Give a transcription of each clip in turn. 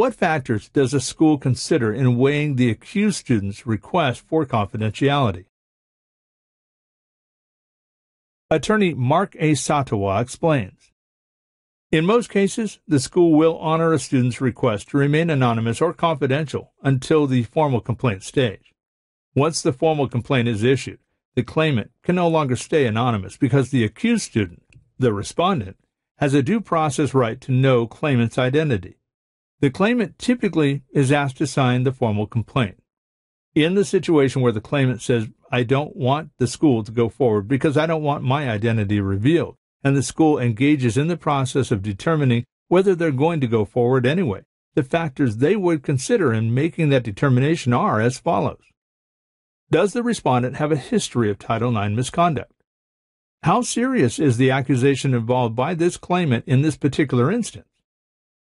What factors does a school consider in weighing the accused student's request for confidentiality? Attorney Mark A. Satawa explains, "In most cases, the school will honor a student's request to remain anonymous or confidential until the formal complaint stage. Once the formal complaint is issued, the claimant can no longer stay anonymous because the accused student, the respondent, has a due process right to know claimant's identity. The claimant typically is asked to sign the formal complaint. In the situation where the claimant says, 'I don't want the school to go forward because I don't want my identity revealed,' and the school engages in the process of determining whether they're going to go forward anyway, the factors they would consider in making that determination are as follows. Does the respondent have a history of Title IX misconduct? How serious is the accusation involved by this claimant in this particular instance?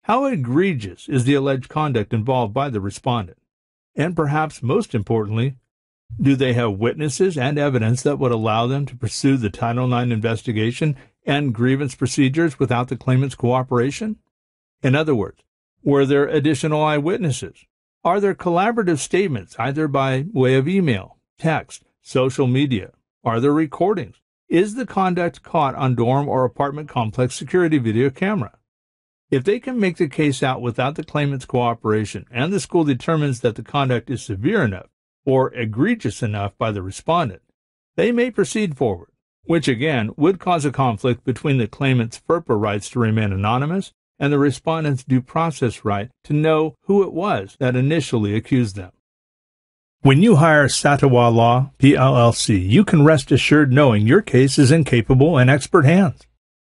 How egregious is the alleged conduct involved by the respondent? And perhaps most importantly, do they have witnesses and evidence that would allow them to pursue the Title IX investigation and grievance procedures without the claimant's cooperation? In other words, were there additional eyewitnesses? Are there collaborative statements either by way of email, text, social media? Are there recordings? Is the conduct caught on dorm or apartment complex security video camera? If they can make the case out without the claimant's cooperation and the school determines that the conduct is severe enough or egregious enough by the respondent, they may proceed forward, which again would cause a conflict between the claimant's FERPA rights to remain anonymous and the respondent's due process right to know who it was that initially accused them." When you hire Satawa Law PLLC, you can rest assured knowing your case is in capable and expert hands.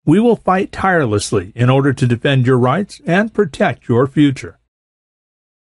We will fight tirelessly in order to defend your rights and protect your future.